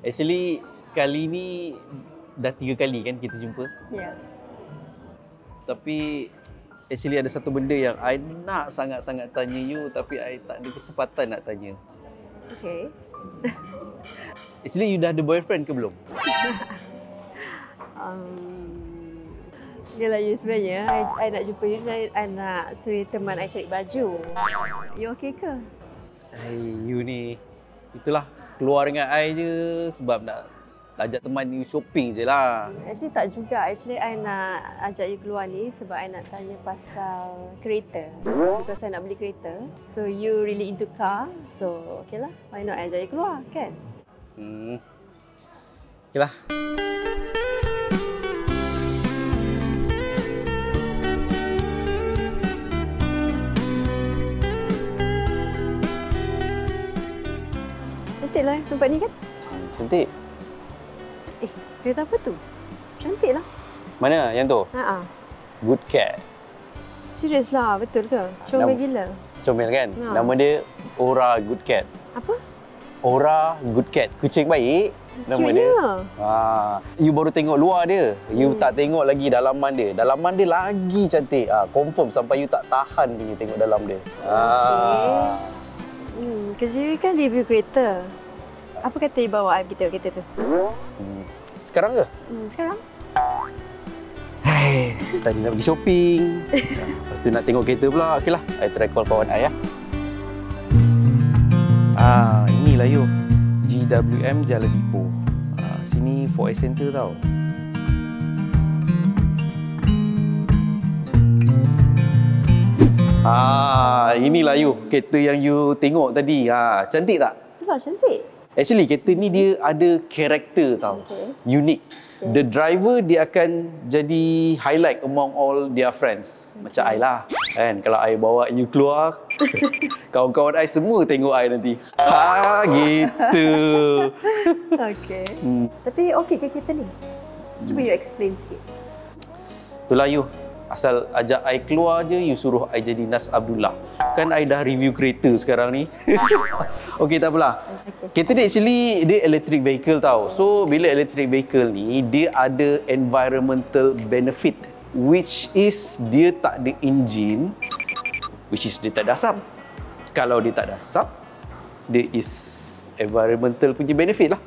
Actually kali ni dah 3 kali kan kita jumpa. Ya. Yeah. Tapi actually ada satu benda yang I nak sangat-sangat tanya you tapi I tak ada kesempatan nak tanya. Okay. Actually you dah ada boyfriend ke belum? Yelah you sebenarnya, I nak jumpa you, I nak suri teman I cari baju. You okay ke? You ni, itulah keluar dengan I je sebab nak ajak teman you shopping je lah. Actually tak juga. Actually I nak ajak you keluar ni sebab I nak tanya pasal kereta. Because I nak beli kereta. So you really into car. So okay lah, why not I ajak you keluar kan? Okay lah. Cantiklah tempat ni kan? Cantik. Eh, kereta apa tu? Cantiklah. Mana yang tu? Ha-ha. Good Cat. Serius lah, betul ke? Comel gila. Comel kan? Ha. Nama dia Ora Good Cat. Apa? Ora Good Cat. Kucing baik. Nama dia. Ha. You baru tengok luar dia. You tak tengok lagi dalaman dia. Dalaman dia lagi cantik. Ah, confirm sampai you tak tahan punya tengok dalam dia. Okay. Kerja you kan review kereta. Apa kata you bawa I pergi tengok kereta tu? Sekarang ke? Sekarang. Hai, tadi nak pergi shopping. Lepas tu nak tengok kereta pula. Okeylah, I try call kawan I ya. Ah, inilah you. GWM Jalan Ipoh. Ah, sini 4S Center tau. Ah, inilah you. Kereta yang you tengok tadi. Ah, cantik tak? Itulah cantik. Actually, kereta ni dia ada karakter tau. Okay. Unique. Okay. The driver dia akan jadi highlight among all their friends. Okay. Macam I lah. Kan? Kalau I bawa you keluar, kawan-kawan I semua tengok I nanti. Ha, gitu. Okay. Tapi okey ke kereta ni? Cuba you explain sikit. Itulah you. Asal ajak I keluar je, you suruh I jadi Nas Abdullah. Kan I dah review kereta sekarang ni. Okey, tak apalah. Okay. Kereta ni actually dia electric vehicle tau. So bila electric vehicle ni, dia ada environmental benefit which is dia tak ada enjin, which is dia tak ada asap. Kalau dia tak ada asap, dia is environmental punya benefit lah.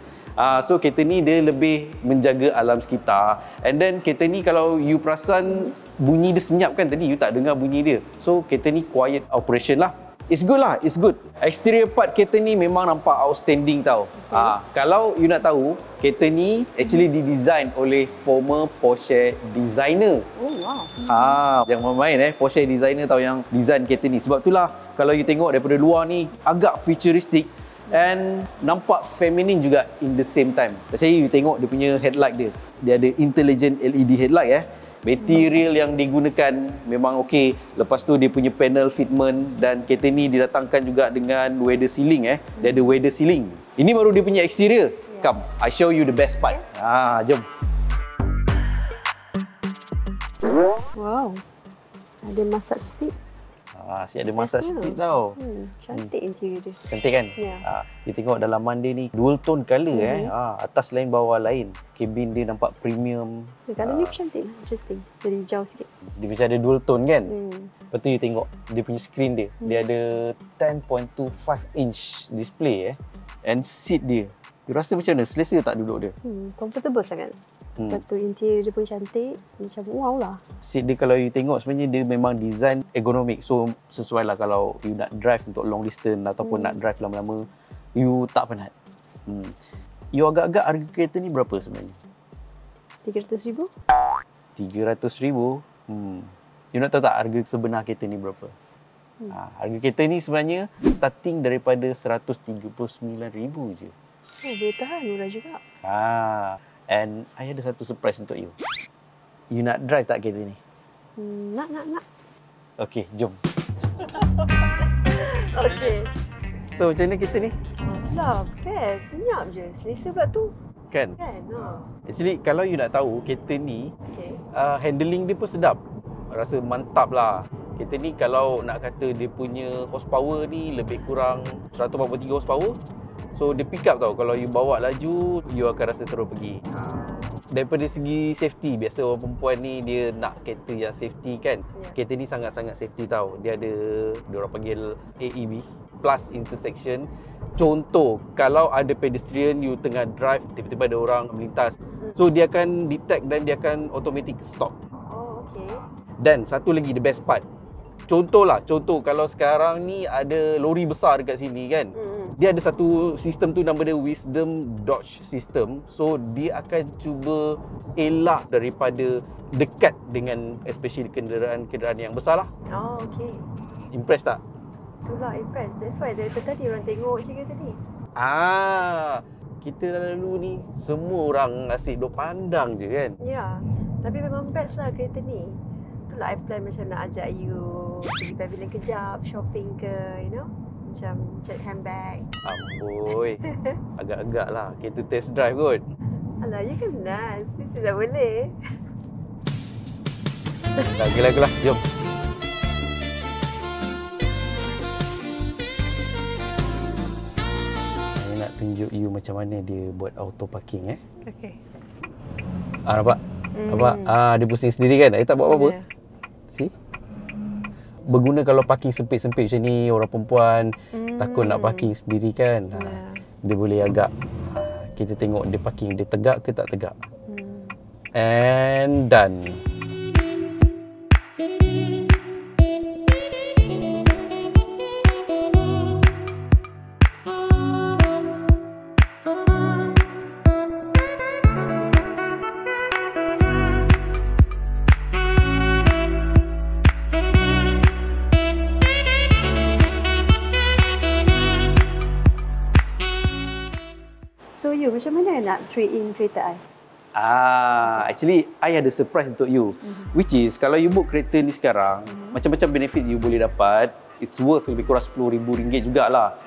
So kereta ni dia lebih menjaga alam sekitar. And then kereta ni kalau you perasan bunyi dia senyap kan tadi, you tak dengar bunyi dia. So kereta ni quiet operation lah. It's good lah, it's good. Exterior part kereta ni memang nampak outstanding tau. Okay. Kalau you nak tahu, kereta ni actually didesign oleh former Porsche designer. Oh wow. Yang main Porsche designer tau yang design kereta ni. Sebab itulah kalau you tengok daripada luar ni agak futuristic. And nampak feminine juga in the same time. Macam you tengok dia punya headlight dia. Dia ada intelligent LED headlight Material yang digunakan memang okey. Lepas tu dia punya panel fitment dan kereta ni didatangkan juga dengan weather sealing Dia ada weather sealing. Ini baru dia punya exterior. Yeah. Come, I show you the best part. Jom. Wow. Ada massage seat. Asyik ada massage seat tau. Cantik interior dia. Cantik kan? Ya. Kita tengok dalaman dia ni dual tone colour atas lain bawah lain. Kabin dia nampak premium. Colour ni cantik lah, interesting. Jadi hijau sikit. Dia macam ada dual tone kan? Lepas tu you tengok dia punya screen dia. Dia ada 10.25 inch display and seat dia. You rasa macam mana? Selesa tak duduk dia? Comfortable sangat. Lepas tu interior dia pun cantik. Macam wow lah. Seat dia kalau you tengok sebenarnya dia memang design ergonomik. So sesuai lah kalau you nak drive untuk long distance ataupun nak drive lama-lama, you tak penat. You agak-agak harga kereta ni berapa sebenarnya? RM300,000. RM300,000? You nak tahu tak harga sebenar kereta ni berapa? Harga kereta ni sebenarnya starting daripada RM139,000 je. Oh, boleh tahan. Murah juga. And I ada satu surprise untuk you. You nak drive tak kereta ni? Nak. Okey, jom. Okey. So, macam mana kereta ni? Alah, best. Senyap je. Selesa pula tu. Kan? Actually, kalau you nak tahu, kereta ni, handling dia pun sedap. Rasa mantap lah. Kereta ni kalau nak kata dia punya horsepower ni lebih kurang 143 horsepower. So dia pick up tau, kalau you bawa laju, you akan rasa terus pergi. Daripada segi safety, biasa orang perempuan ni dia nak kereta yang safety kan. Kereta ni sangat-sangat safety tau. Dia ada, diorang panggil AEB plus intersection. Contoh, kalau ada pedestrian, you tengah drive, tiba-tiba ada orang melintas, so dia akan detect dan dia akan automatic stop. Oh, okay. Dan satu lagi the best part, Contoh kalau sekarang ni ada lori besar dekat sini kan, dia ada satu sistem tu, nama dia Wisdom Dodge System. So dia akan cuba elak daripada dekat dengan especially kenderaan-kenderaan yang besar lah. Oh, okay. Impress tak? Itulah, impress. That's why dari tadi orang tengok je kereta ni. Kita lalu ni semua orang asyik duk pandang je kan. Ya, tapi memang best lah kereta ni. Itulah I plan macam nak ajak you pergi pavilion kejap, shopping ke, you know, macam check handbag. Amboi, agak-agak lah kita test drive kot. Alah, you kan Nas, mesti tak boleh. Tak gelak lah, jom. Saya nak tunjuk you macam mana dia buat auto parking. Okay. Nampak? Nampak? Dia pusing sendiri kan? Dia tak buat apa-apa. See? Berguna kalau parking sempit-sempit macam ni, orang perempuan takut nak parking sendiri kan. Dia boleh agak, kita tengok dia parking, dia tegak ke tak tegak. And done. Macam mana nak trade in kereta I? Actually I ada surprise untuk you. Which is kalau you book kereta ni sekarang, macam-macam benefit you boleh dapat. It's worth lebih kurang RM10,000 jugalah.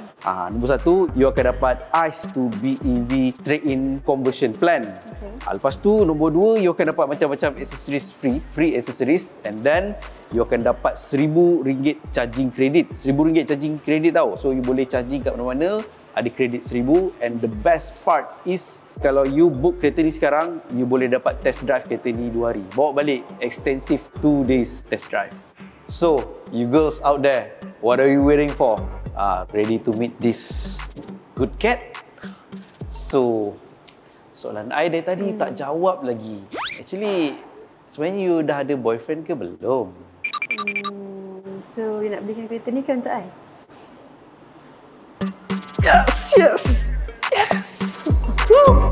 Nombor satu, you akan dapat ICE to BEV trade-in conversion plan. Lepas tu nombor dua, you akan dapat macam-macam accessories free accessories, and then you akan dapat RM1,000 charging credit. RM1,000 charging credit tau. So you boleh charging kat mana-mana, ada kredit RM1,000. And the best part is, kalau you book kereta ni sekarang, you boleh dapat test drive kereta ni 2 hari. Bawa balik extensive 2 days test drive. So, you girls out there, what are you waiting for? Ready to meet this good cat? So, soalan I dari tadi tak jawab lagi. Actually, sebenarnya you dah ada boyfriend ke belum? So, you nak belikan kereta ni kan untuk I? Yes! Yes! Yes!